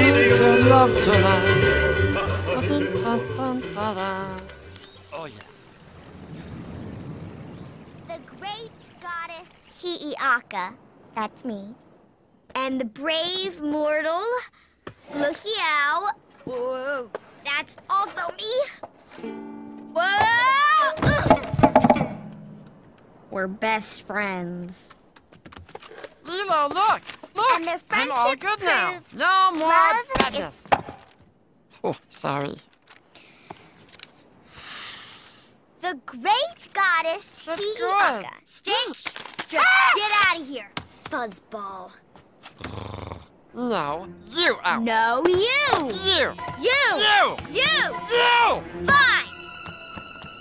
under love tonight. Oh yeah. The great goddess Hiiaka, that's me, and the brave mortal LuHiao, whoa, that's also me. Whoa! We're best friends. Lilo, look! Look! And their friendship I'm all good now. No more badness. Oh, sorry. The great goddess Hiiaka. Stitch! Just get out of here, fuzzball. No, you out. No, you. You. You. You. You. You. Fine.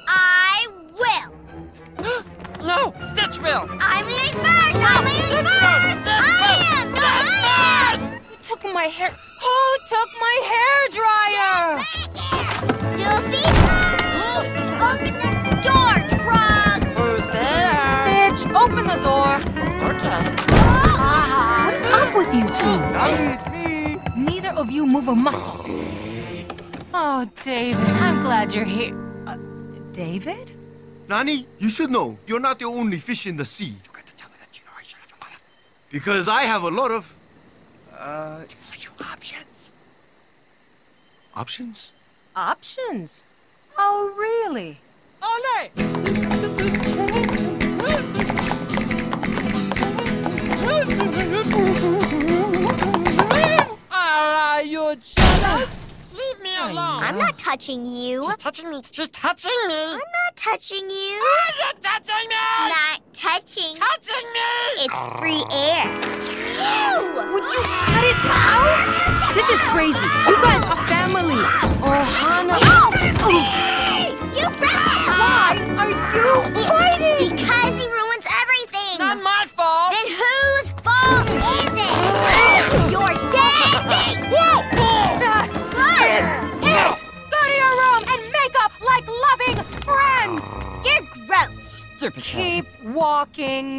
I will. No, Stitch will. I'm leaving first. No, I'm leaving first. I am. Stitch first. Who took my hair? Who took my hair dryer? Get back here. Open the door, Trog! Who's there? Stitch, open the door. Okay. What is up with you two? Me. Neither of you move a muscle. Oh, David, I'm glad you're here. David? Nani, you should know. You're not the only fish in the sea. You got to tell me that you know I should have a lot of... Because I have a lot of... options. Options? Options? Oh, really? Ole! Are you jealous? Leave me alone. I'm not touching you. She's touching me. She's touching me. I'm not touching you. Are you touching me? Not touching. Touching me. It's free air. Ew! Would you cut it out? This is crazy. You guys are family. Ohana. Oh. You brought him! Why are you fighting? Because he ruins everything! Not my fault! Then whose fault is it? You're dancing! Whoa! That is it! Go to your room and make up like loving friends! You're gross! Stupid. Keep walking.